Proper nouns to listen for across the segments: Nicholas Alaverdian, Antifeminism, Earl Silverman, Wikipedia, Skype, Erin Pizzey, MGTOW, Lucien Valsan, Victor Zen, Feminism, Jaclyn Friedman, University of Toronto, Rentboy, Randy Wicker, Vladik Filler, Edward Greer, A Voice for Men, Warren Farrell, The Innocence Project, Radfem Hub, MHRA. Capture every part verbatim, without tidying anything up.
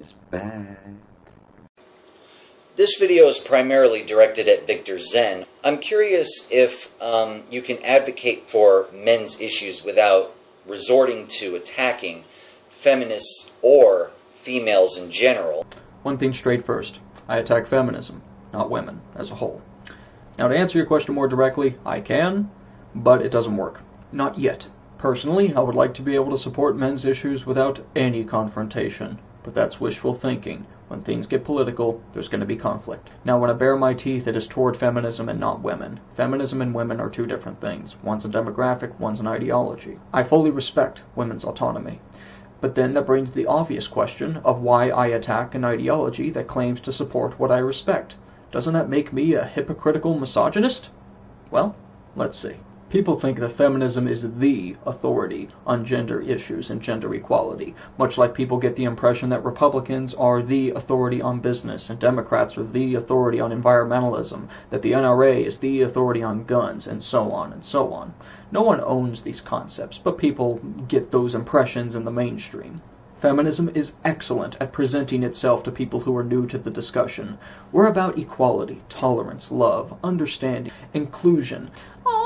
She's back. This video is primarily directed at Victor Zen. I'm curious if um, you can advocate for men's issues without resorting to attacking feminists or females in general. One thing straight first. I attack feminism, not women as a whole. Now, to answer your question more directly, I can, but it doesn't work. Not yet. Personally, I would like to be able to support men's issues without any confrontation, but that's wishful thinking. When things get political, there's going to be conflict. Now, when I bare my teeth, it is toward feminism and not women. Feminism and women are two different things. One's a demographic, one's an ideology. I fully respect women's autonomy. But then that brings the obvious question of why I attack an ideology that claims to support what I respect. Doesn't that make me a hypocritical misogynist? Well, let's see. People think that feminism is the authority on gender issues and gender equality, much like people get the impression that Republicans are the authority on business and Democrats are the authority on environmentalism, that the N R A is the authority on guns, and so on and so on. No one owns these concepts, but people get those impressions in the mainstream. Feminism is excellent at presenting itself to people who are new to the discussion. We're about equality, tolerance, love, understanding, inclusion. Oh.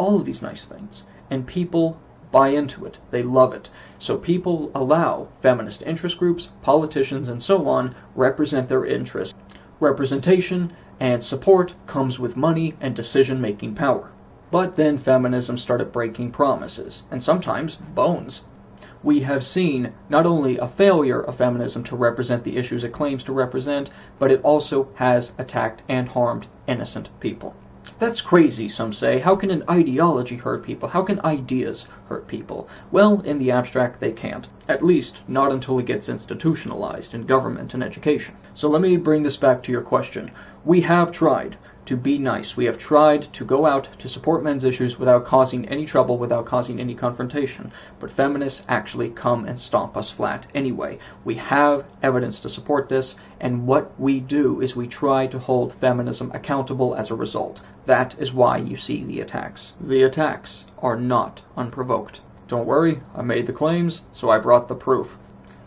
All of these nice things, and people buy into it. They love it. So people allow feminist interest groups, politicians, and so on represent their interests. Representation and support comes with money and decision-making power. But then feminism started breaking promises, and sometimes bones. We have seen not only a failure of feminism to represent the issues it claims to represent, but it also has attacked and harmed innocent people. That's crazy, some say. How can an ideology hurt people? How can ideas hurt people? Well, in the abstract, they can't. At least, not until it gets institutionalized in government and education. So let me bring this back to your question. We have tried to be nice. We have tried to go out to support men's issues without causing any trouble, without causing any confrontation. But feminists actually come and stomp us flat anyway. We have evidence to support this, and what we do is we try to hold feminism accountable as a result. That is why you see the attacks. The attacks are not unprovoked. Don't worry, I made the claims, so I brought the proof.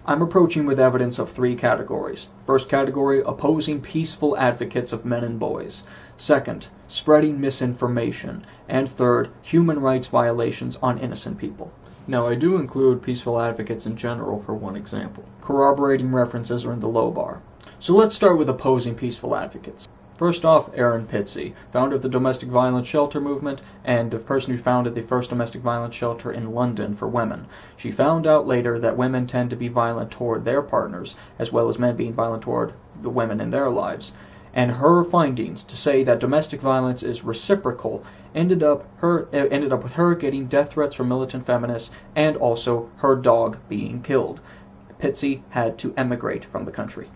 I'm approaching with evidence of three categories. First category, opposing peaceful advocates of men and boys. Second, spreading misinformation. And third, human rights violations on innocent people. Now, I do include peaceful advocates in general for one example. Corroborating references are in the low bar. So let's start with opposing peaceful advocates. First off, Erin Pizzey, founder of the domestic violence shelter movement and the person who founded the first domestic violence shelter in London for women. She found out later that women tend to be violent toward their partners, as well as men being violent toward the women in their lives. And her findings to say that domestic violence is reciprocal ended up her ended up with her getting death threats from militant feminists and also her dog being killed. Pizzey had to emigrate from the country.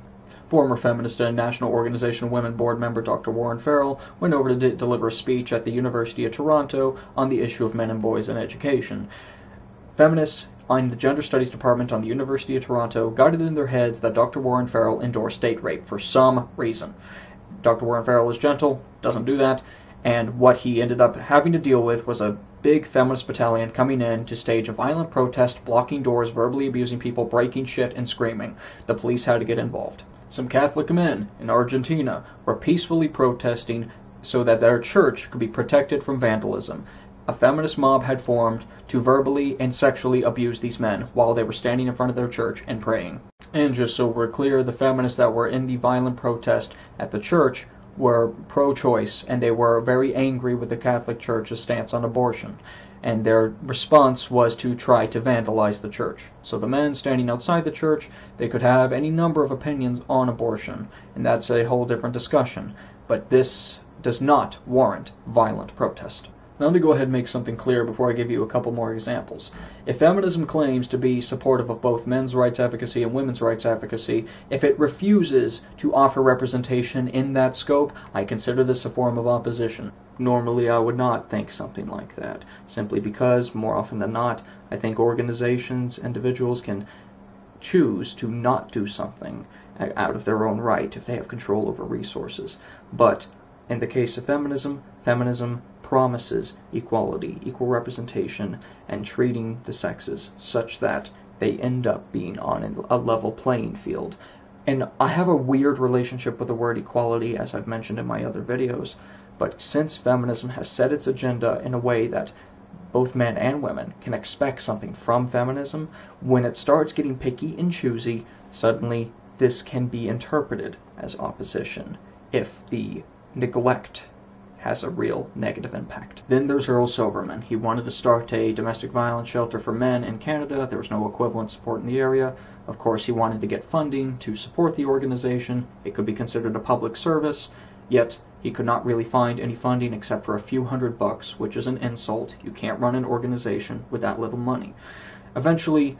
Former feminist and National Organization of Women board member Doctor Warren Farrell went over to de deliver a speech at the University of Toronto on the issue of men and boys in education. Feminists in the Gender Studies Department on the University of Toronto got it in their heads that Doctor Warren Farrell endorsed date rape for some reason. Doctor Warren Farrell is gentle, doesn't do that, and what he ended up having to deal with was a big feminist battalion coming in to stage a violent protest, blocking doors, verbally abusing people, breaking shit, and screaming. The police had to get involved. Some Catholic men in Argentina were peacefully protesting so that their church could be protected from vandalism. A feminist mob had formed to verbally and sexually abuse these men while they were standing in front of their church and praying. And just so we're clear, the feminists that were in the violent protest at the church were pro-choice, and they were very angry with the Catholic Church's stance on abortion. And their response was to try to vandalize the church. So the men standing outside the church, they could have any number of opinions on abortion, and that's a whole different discussion. But this does not warrant violent protest. Now, let me go ahead and make something clear before I give you a couple more examples. If feminism claims to be supportive of both men's rights advocacy and women's rights advocacy, if it refuses to offer representation in that scope, I consider this a form of opposition. Normally, I would not think something like that, simply because, more often than not, I think organizations, individuals can choose to not do something out of their own right if they have control over resources. But in the case of feminism, feminism promises equality, equal representation, and treating the sexes such that they end up being on a level playing field. And I have a weird relationship with the word equality, as I've mentioned in my other videos, but since feminism has set its agenda in a way that both men and women can expect something from feminism, when it starts getting picky and choosy, suddenly this can be interpreted as opposition if the neglect has a real negative impact. Then there's Earl Silverman. He wanted to start a domestic violence shelter for men in Canada. There was no equivalent support in the area. Of course, he wanted to get funding to support the organization. It could be considered a public service, yet he could not really find any funding except for a few hundred bucks, which is an insult. You can't run an organization with that little money. Eventually,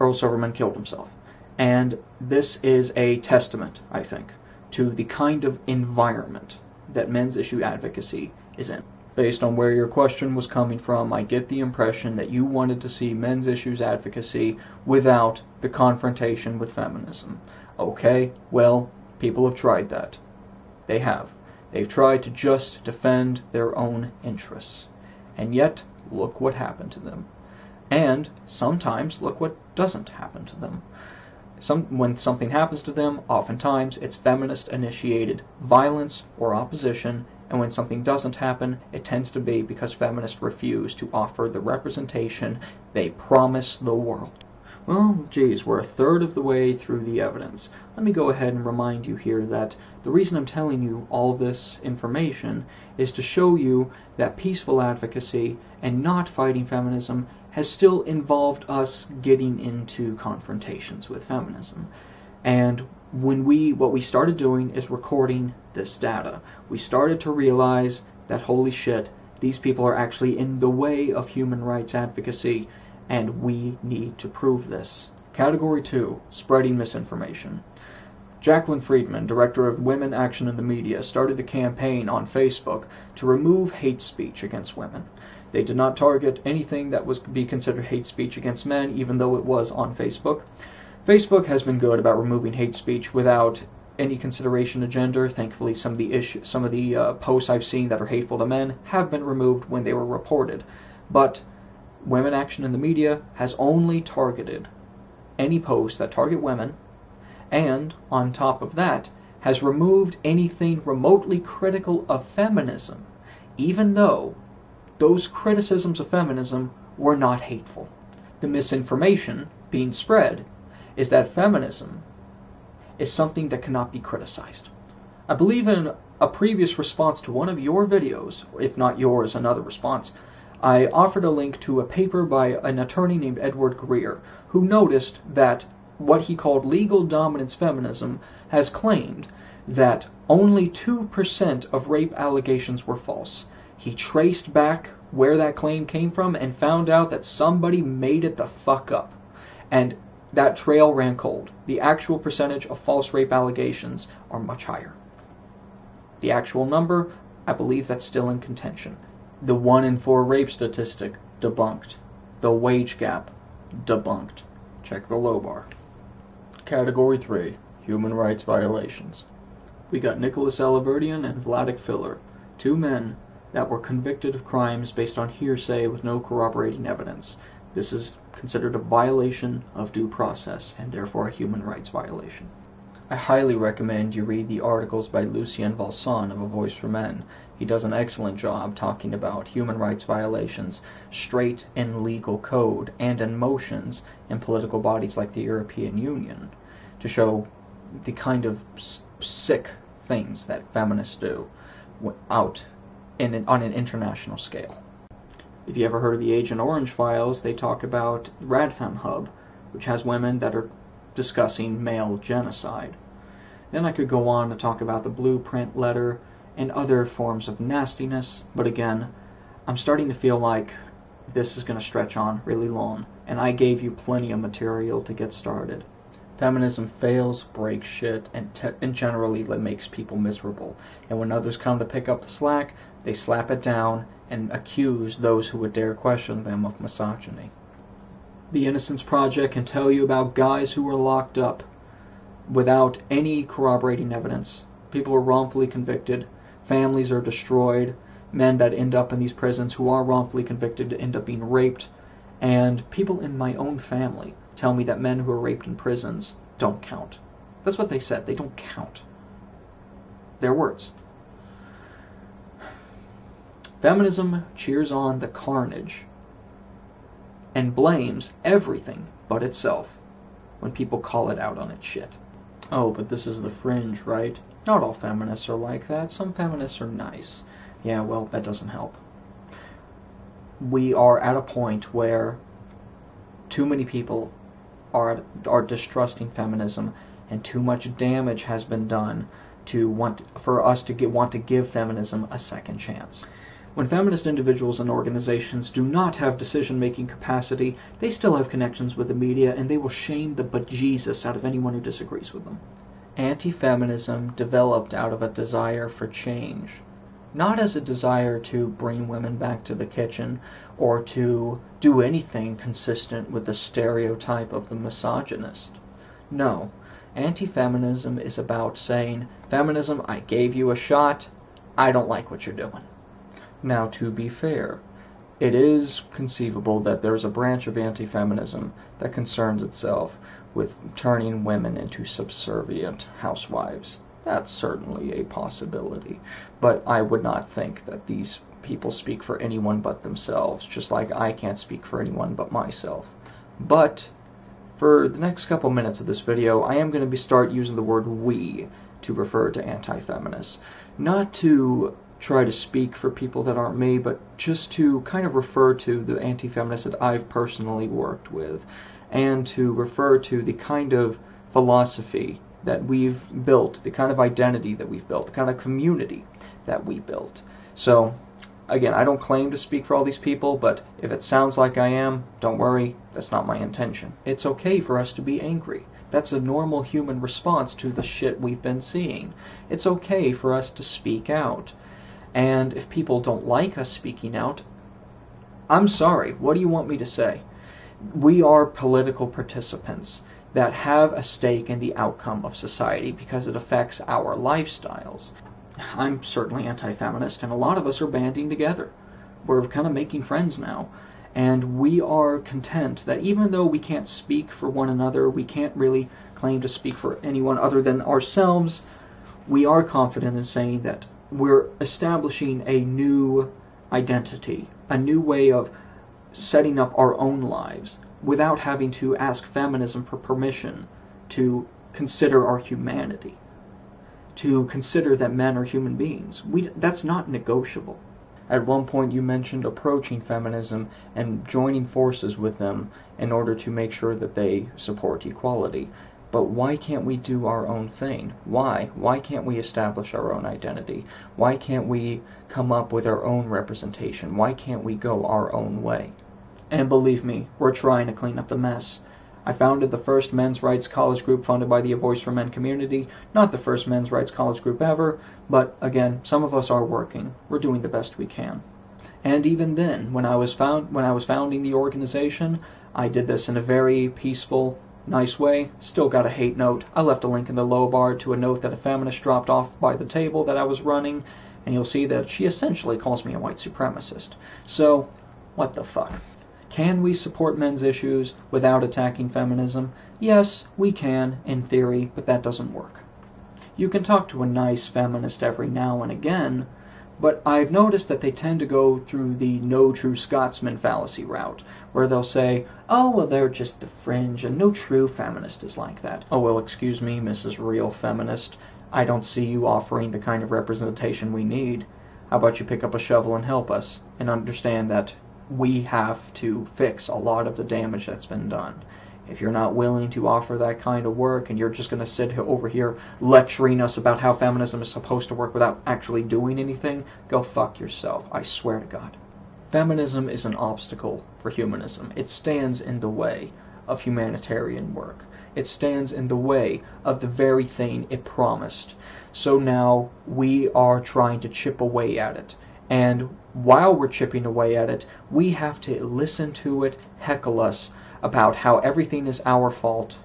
Earl Silverman killed himself. And this is a testament, I think, to the kind of environment that men's issue advocacy is in. Based on where your question was coming from, I get the impression that you wanted to see men's issues advocacy without the confrontation with feminism. Okay, well, people have tried that. They have. They've tried to just defend their own interests. And yet, look what happened to them. And sometimes, look what doesn't happen to them. Some, when something happens to them, oftentimes it's feminist-initiated violence or opposition, and when something doesn't happen, it tends to be because feminists refuse to offer the representation they promise the world. Well, geez, we're a third of the way through the evidence. Let me go ahead and remind you here that the reason I'm telling you all this information is to show you that peaceful advocacy and not fighting feminism has still involved us getting into confrontations with feminism. And when we, what we started doing is recording this data. We started to realize that, holy shit, these people are actually in the way of human rights advocacy, and we need to prove this. Category two, spreading misinformation. Jaclyn Friedman, director of Women Action in the Media, started a campaign on Facebook to remove hate speech against women. They did not target anything that was be considered hate speech against men, even though it was on Facebook. Facebook has been good about removing hate speech without any consideration of gender. Thankfully, some of the issue, some of the uh, posts I've seen that are hateful to men have been removed when they were reported. But Women Action in the Media has only targeted any posts that target women, and, on top of that, has removed anything remotely critical of feminism, even though those criticisms of feminism were not hateful. The misinformation being spread is that feminism is something that cannot be criticized. I believe in a previous response to one of your videos, if not yours, another response, I offered a link to a paper by an attorney named Edward Greer, who noticed that what he called legal dominance feminism has claimed that only two percent of rape allegations were false. He traced back where that claim came from and found out that somebody made it the fuck up. And that trail ran cold. The actual percentage of false rape allegations are much higher. The actual number, I believe that's still in contention. The one in four rape statistic, debunked. The wage gap, debunked. Check the low bar. Category three, human rights violations. We got Nicholas Alaverdian and Vladik Filler, two men that were convicted of crimes based on hearsay with no corroborating evidence. This is considered a violation of due process and therefore a human rights violation. I highly recommend you read the articles by Lucien Valsan of A Voice for Men. He does an excellent job talking about human rights violations straight in legal code and in motions in political bodies like the European Union to show the kind of sick things that feminists do out in an, on an international scale. If you ever heard of the Agent Orange files, they talk about Radfem Hub, which has women that are discussing male genocide. Then I could go on to talk about the Blueprint letter and other forms of nastiness, but again, I'm starting to feel like this is going to stretch on really long, and I gave you plenty of material to get started. Feminism fails, breaks shit, and, te and generally makes people miserable, and when others come to pick up the slack, they slap it down and accuse those who would dare question them of misogyny. The Innocence Project can tell you about guys who were locked up without any corroborating evidence. People are wrongfully convicted. Families are destroyed. Men that end up in these prisons who are wrongfully convicted end up being raped. And people in my own family tell me that men who are raped in prisons don't count. That's what they said. They don't count. Their words. Feminism cheers on the carnage and blames everything but itself when people call it out on its shit. Oh, but this is the fringe, right? Not all feminists are like that. Some feminists are nice. Yeah, well, that doesn't help. We are at a point where too many people are are distrusting feminism, and too much damage has been done to want for us to get, want to give feminism a second chance. When feminist individuals and organizations do not have decision-making capacity, they still have connections with the media, and they will shame the bejesus out of anyone who disagrees with them. Anti-feminism developed out of a desire for change, not as a desire to bring women back to the kitchen or to do anything consistent with the stereotype of the misogynist. No. Anti-feminism is about saying, feminism, I gave you a shot, I don't like what you're doing. Now, to be fair, it is conceivable that there's a branch of anti-feminism that concerns itself with turning women into subservient housewives. That's certainly a possibility, but I would not think that these people speak for anyone but themselves, just like I can't speak for anyone but myself. But for the next couple minutes of this video, I am going to be start using the word we to refer to anti-feminists, not to try to speak for people that aren't me, but just to kind of refer to the anti-feminists that I've personally worked with, and to refer to the kind of philosophy that we've built, the kind of identity that we've built, the kind of community that we built. So, again, I don't claim to speak for all these people, but if it sounds like I am, don't worry, that's not my intention. It's okay for us to be angry. That's a normal human response to the shit we've been seeing. It's okay for us to speak out. And if people don't like us speaking out, I'm sorry, what do you want me to say? We are political participants that have a stake in the outcome of society because it affects our lifestyles. I'm certainly anti-feminist, and a lot of us are banding together. We're kind of making friends now. And we are content that even though we can't speak for one another, we can't really claim to speak for anyone other than ourselves, we are confident in saying that we're establishing a new identity, a new way of setting up our own lives without having to ask feminism for permission to consider our humanity, to consider that men are human beings. We, that's not negotiable. At one point you mentioned approaching feminism and joining forces with them in order to make sure that they support equality. But why can't we do our own thing? Why? Why can't we establish our own identity? Why can't we come up with our own representation? Why can't we go our own way? And believe me, we're trying to clean up the mess. I founded the first men's rights college group funded by the A Voice for Men community. Not the first men's rights college group ever, but again, some of us are working. We're doing the best we can. And even then, when I was found, when I was founding the organization, I did this in a very peaceful, nice way. Still got a hate note. I left a link in the low bar to a note that a feminist dropped off by the table that I was running, and you'll see that she essentially calls me a white supremacist. So, what the fuck? Can we support men's issues without attacking feminism? Yes, we can, in theory, but that doesn't work. You can talk to a nice feminist every now and again, but I've noticed that they tend to go through the no true Scotsman fallacy route, where they'll say, oh, well, they're just the fringe, and no true feminist is like that. Oh, well, excuse me, Missus Real Feminist, I don't see you offering the kind of representation we need. How about you pick up a shovel and help us, and understand that we have to fix a lot of the damage that's been done. If you're not willing to offer that kind of work, and you're just going to sit over here lecturing us about how feminism is supposed to work without actually doing anything, go fuck yourself, I swear to God. Feminism is an obstacle for humanism. It stands in the way of humanitarian work. It stands in the way of the very thing it promised. So now we are trying to chip away at it. And while we're chipping away at it, we have to listen to it heckle us about how everything is our fault,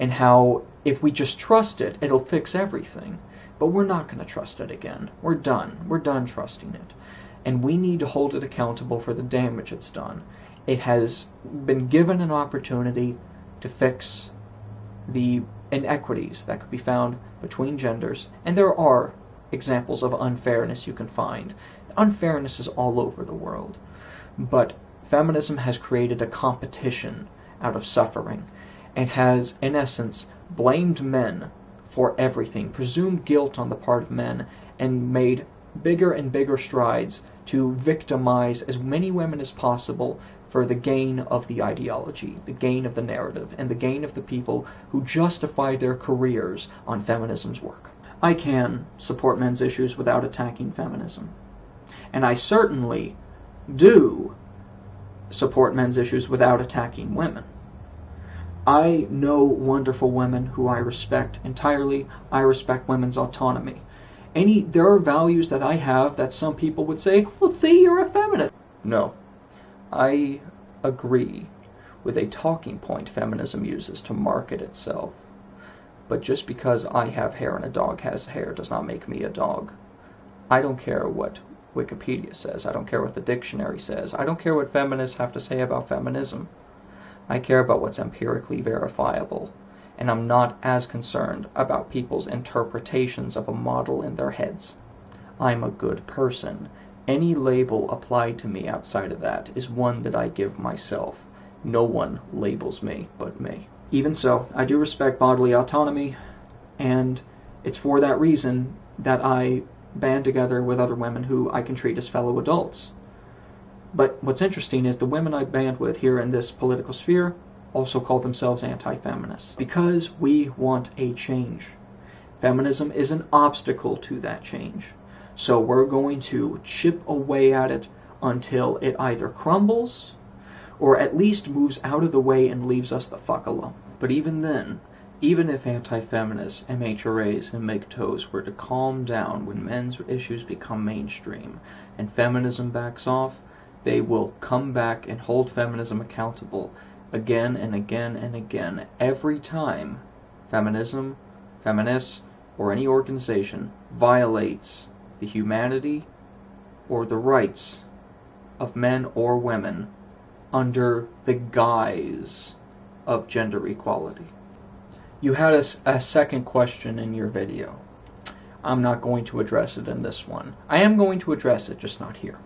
and how if we just trust it, it'll fix everything. But we're not going to trust it again. We're done. We're done trusting it. And we need to hold it accountable for the damage it's done. It has been given an opportunity to fix the inequities that could be found between genders. And there are examples of unfairness you can find. Unfairness is all over the world. But feminism has created a competition out of suffering and has, in essence, blamed men for everything, presumed guilt on the part of men, and made bigger and bigger strides to victimize as many women as possible for the gain of the ideology, the gain of the narrative, and the gain of the people who justify their careers on feminism's work. I can support men's issues without attacking feminism. And I certainly do support men's issues without attacking women. I know wonderful women who I respect entirely. I respect women's autonomy. Any, there are values that I have that some people would say, well, Thea, you're a feminist. No. I agree with a talking point feminism uses to market itself. But just because I have hair and a dog has hair does not make me a dog. I don't care what Wikipedia says. I don't care what the dictionary says. I don't care what feminists have to say about feminism. I care about what's empirically verifiable. And I'm not as concerned about people's interpretations of a model in their heads. I'm a good person. Any label applied to me outside of that is one that I give myself. No one labels me but me. Even so, I do respect bodily autonomy, and it's for that reason that I band together with other women who I can treat as fellow adults. But what's interesting is the women I band with here in this political sphere also call themselves anti-feminists, because we want a change. Feminism is an obstacle to that change. So we're going to chip away at it until it either crumbles or at least moves out of the way and leaves us the fuck alone. But even then, even if anti-feminists, M H R As, and M G T O Ws were to calm down when men's issues become mainstream and feminism backs off, they will come back and hold feminism accountable again and again and again. Every time feminism, feminists, or any organization violates the humanity or the rights of men or women under the guise of gender equality. You had a, a second question in your video. I'm not going to address it in this one. I am going to address it, just not here.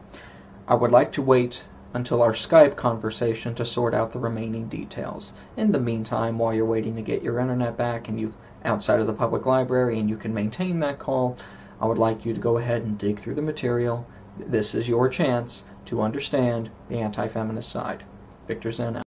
I would like to wait until our Skype conversation to sort out the remaining details. In the meantime, while you're waiting to get your internet back and you outside of the public library and you can maintain that call, I would like you to go ahead and dig through the material. This is your chance to understand the anti-feminist side. Victor Zen out.